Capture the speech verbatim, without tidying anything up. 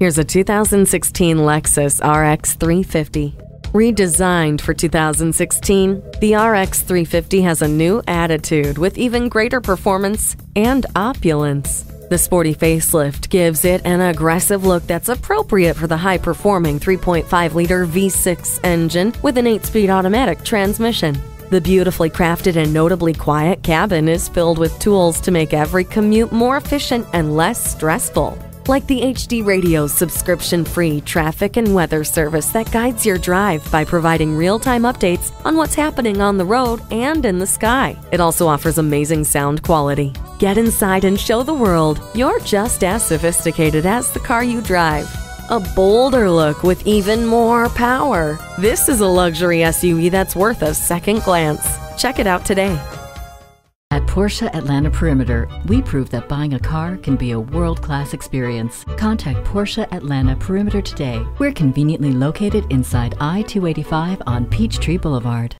Here's a two thousand sixteen Lexus R X three fifty. Redesigned for two thousand sixteen, the R X three fifty has a new attitude with even greater performance and opulence. The sporty facelift gives it an aggressive look that's appropriate for the high-performing three point five liter V six engine with an eight-speed automatic transmission. The beautifully crafted and notably quiet cabin is filled with tools to make every commute more efficient and less stressful, like the H D Radio's subscription-free traffic and weather service that guides your drive by providing real-time updates on what's happening on the road and in the sky. It also offers amazing sound quality. Get inside and show the world you're just as sophisticated as the car you drive. A bolder look with even more power. This is a luxury S U V that's worth a second glance. Check it out today. At Porsche Atlanta Perimeter, we prove that buying a car can be a world-class experience. Contact Porsche Atlanta Perimeter today. We're conveniently located inside I two eighty-five on Peachtree Boulevard.